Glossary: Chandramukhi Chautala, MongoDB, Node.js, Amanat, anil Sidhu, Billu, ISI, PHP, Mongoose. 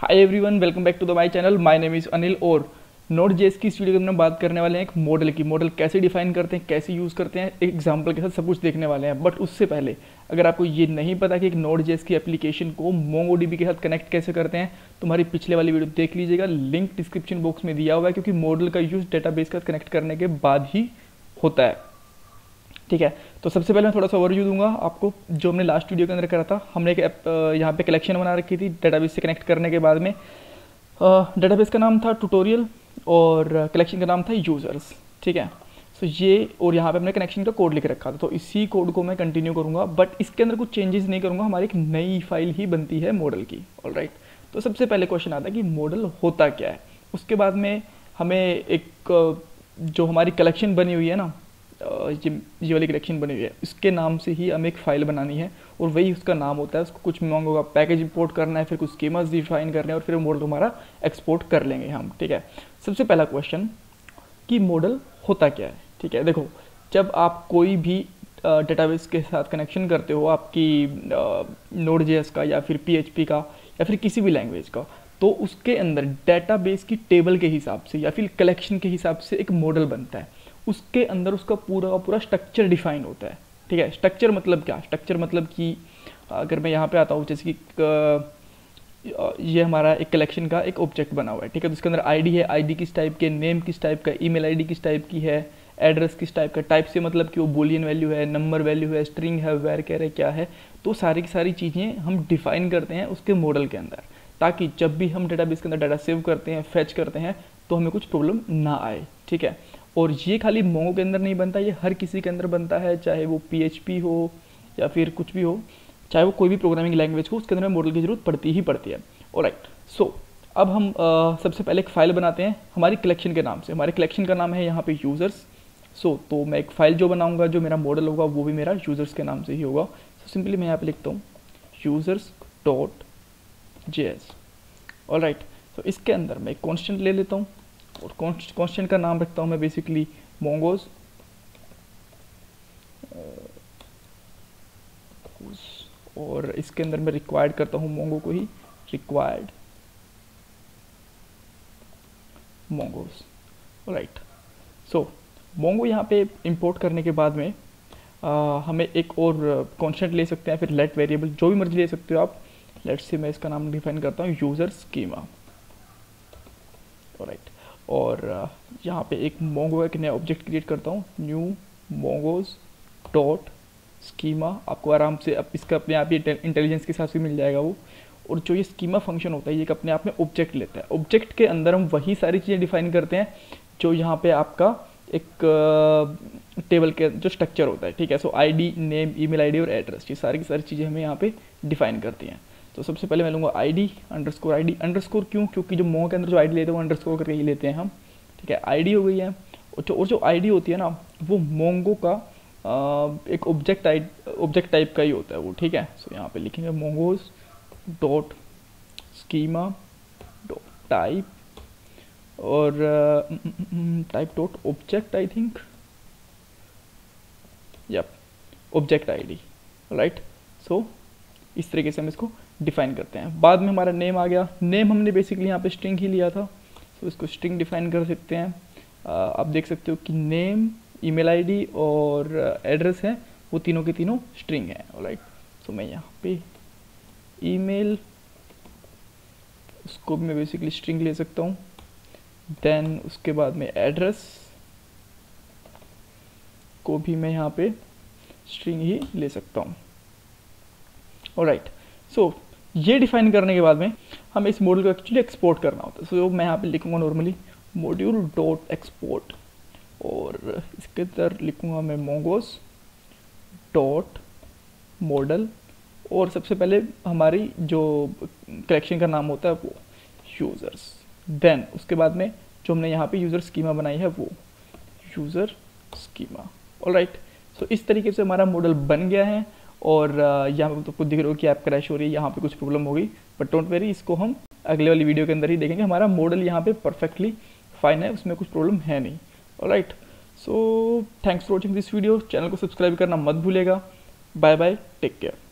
Hi everyone, welcome back to the my channel. My name is Anil और Node.js की इस video में हम बात करने वाले हैं एक मॉडल की। मॉडल कैसे डिफाइन करते हैं, कैसे यूज़ करते हैं, एग्जांपल के साथ सब कुछ देखने वाले हैं। बट उससे पहले अगर आपको ये नहीं पता कि एक Node.js की एप्लीकेशन को MongoDB के साथ कनेक्ट कैसे करते हैं तो हमारी पिछले वाली वीडियो देख लीजिएगा, लिंक डिस्क्रिप्शन बॉक्स में दिया हुआ है, क्योंकि मॉडल का यूज़ डेटाबेस के साथ कनेक्ट करने के बाद ही होता है। ठीक है, तो सबसे पहले मैं थोड़ा सा ओवरव्यू दूंगा आपको। जो हमने लास्ट वीडियो के अंदर करा था, हमने एक ऐप यहाँ पे कलेक्शन बना रखी थी डेटाबेस से कनेक्ट करने के बाद में। डेटाबेस का नाम था ट्यूटोरियल और कलेक्शन का नाम था यूज़र्स। ठीक है, सो ये और यहाँ पे हमने कनेक्शन का कोड लिख रखा था, तो इसी कोड को मैं कंटिन्यू करूँगा, बट इसके अंदर कुछ चेंजेस नहीं करूँगा। हमारी एक नई फाइल ही बनती है मॉडल की। ऑलराइट, तो सबसे पहले क्वेश्चन आता है कि मॉडल होता क्या है। उसके बाद में हमें एक जो हमारी कलेक्शन बनी हुई है ना, ये वाली कलेक्शन बनी हुई है, इसके नाम से ही हमें एक फ़ाइल बनानी है और वही उसका नाम होता है। उसको कुछ मोंगो का पैकेज इंपोर्ट करना है, फिर कुछ स्कीमास डिफाइन करने हैं और फिर मॉडल हमारा एक्सपोर्ट कर लेंगे हम। ठीक है, सबसे पहला क्वेश्चन कि मॉडल होता क्या है। ठीक है, देखो, जब आप कोई भी डेटाबेस के साथ कनेक्शन करते हो, आपकी Node.js का या फिर PHP का या फिर किसी भी लैंग्वेज का, तो उसके अंदर डेटाबेस की टेबल के हिसाब से या फिर कलेक्शन के हिसाब से एक मॉडल बनता है। उसके अंदर उसका पूरा पूरा स्ट्रक्चर डिफाइन होता है। ठीक है, स्ट्रक्चर मतलब क्या? स्ट्रक्चर मतलब कि अगर मैं यहाँ पे आता हूँ, जैसे कि ये हमारा एक कलेक्शन का एक ऑब्जेक्ट बना हुआ है। ठीक है, तो उसके अंदर आईडी है, आईडी किस टाइप के, नेम किस टाइप का, ईमेल आईडी किस टाइप की है, एड्रेस किस टाइप का। टाइप से मतलब कि वो बूलियन वैल्यू है, नंबर वैल्यू है, स्ट्रिंग है, वेर कैर है, क्या है। तो सारी की सारी चीज़ें हम डिफाइन करते हैं उसके मॉडल के अंदर, ताकि जब भी हम डेटाबेस के अंदर डाटा सेव करते हैं, फैच करते हैं, तो हमें कुछ प्रॉब्लम ना आए। ठीक है, और ये खाली मोंगो के अंदर नहीं बनता, ये हर किसी के अंदर बनता है, चाहे वो PHP हो या फिर कुछ भी हो, चाहे वो कोई भी प्रोग्रामिंग लैंग्वेज हो, उसके अंदर में मॉडल की ज़रूरत पड़ती ही पड़ती है। ऑलराइट, सो अब हम सबसे पहले एक फ़ाइल बनाते हैं हमारी कलेक्शन के नाम से। हमारे कलेक्शन का नाम है यहाँ पे यूज़र्स। तो मैं एक फ़ाइल जो बनाऊँगा, जो मेरा मॉडल होगा, वो भी मेरा यूज़र्स के नाम से ही होगा। सो सिंपली मैं यहाँ पर लिखता हूँ users.js। ऑलराइट, तो इसके अंदर मैं एक कॉन्स्टेंट ले लेता हूँ और कॉन्स्टेंट का नाम रखता हूँ मैं बेसिकली मोंगोज। और इसके अंदर मैं रिक्वायर्ड करता हूँ मोंगो को ही, required mongoose. Right, so Mongo यहाँ पे इंपोर्ट करने के बाद में हमें एक और कॉन्स्टेंट ले सकते हैं, फिर लेट वेरिएबल, जो भी मर्जी ले सकते हो आप। लेट्स से मैं इसका नाम डिफाइन करता हूँ यूज़र स्कीमा। राइट, और यहाँ पे एक मोंगो एक नया ऑब्जेक्ट क्रिएट करता हूँ, न्यू मोंगोज डॉट स्कीमा। आपको आराम से अब इसका अपने आप ही इंटेलिजेंस के हिसाब से मिल जाएगा वो। और जो ये स्कीमा फंक्शन होता है, ये एक अपने आप में ऑब्जेक्ट लेता है। ऑब्जेक्ट के अंदर हम वही सारी चीज़ें डिफाइन करते हैं जो यहाँ पे आपका एक टेबल के जो स्ट्रक्चर होता है। ठीक है, so ID, name, email ID और एड्रेस, ये सारी की सारी चीज़ें हमें यहाँ पे डिफाइन करती हैं। तो सबसे पहले मैं लूँगा आईडी अंडरस्कोर। क्यों? क्योंकि जो मोंगो के अंदर जो आईडी लेते हैं वो अंडरस्कोर करके ही लेते हैं हम। ठीक है, आईडी हो गई है। और जो आईडी होती है ना, वो मोंगो का एक ऑब्जेक्ट टाइप का ही होता है वो। ठीक है, सो यहाँ पे लिखेंगे mongoose dot schema dot type और type dot object, I think yup, object ID. Right, so इस तरीके से हम इसको डिफाइन करते हैं। बाद में हमारा नेम आ गया। नेम हमने बेसिकली यहाँ पे स्ट्रिंग ही लिया था, तो इसको स्ट्रिंग डिफाइन कर सकते हैं। आप देख सकते हो कि नेम, ईमेल आईडी और एड्रेस है, वो तीनों के तीनों स्ट्रिंग है। ऑलराइट, सो मैं यहाँ पे ईमेल, उसको मैं बेसिकली स्ट्रिंग ले सकता हूँ। देन उसके बाद में एड्रेस को भी मैं यहाँ पे स्ट्रिंग ही ले सकता हूँ। ऑलराइट, सो ये डिफाइन करने के बाद में हमें इस मॉडल को एक्चुअली एक्सपोर्ट करना होता है। सो मैं यहाँ पे लिखूँगा नॉर्मली मॉड्यूल डॉट एक्सपोर्ट और इसके अंदर लिखूँगा मैं मोंगोज डॉट मॉडल और सबसे पहले हमारी जो कलेक्शन का नाम होता है वो यूज़र्स। देन उसके बाद में जो हमने यहाँ पे यूज़र स्कीमा बनाई है वो यूज़र स्कीमा। ऑलराइट, सो इस तरीके से हमारा मॉडल बन गया है। और यहाँ पे तो खुद दिख रहा हो कि ऐप क्रैश हो रही है, यहाँ पे कुछ प्रॉब्लम होगी, बट डोंट वरी, इसको हम अगले वाली वीडियो के अंदर ही देखेंगे। हमारा मॉडल यहाँ पे परफेक्टली फाइन है, उसमें कुछ प्रॉब्लम है नहीं। Alright, so thanks for watching this video. Channel को सब्सक्राइब करना मत भूलेगा। Bye bye, take care.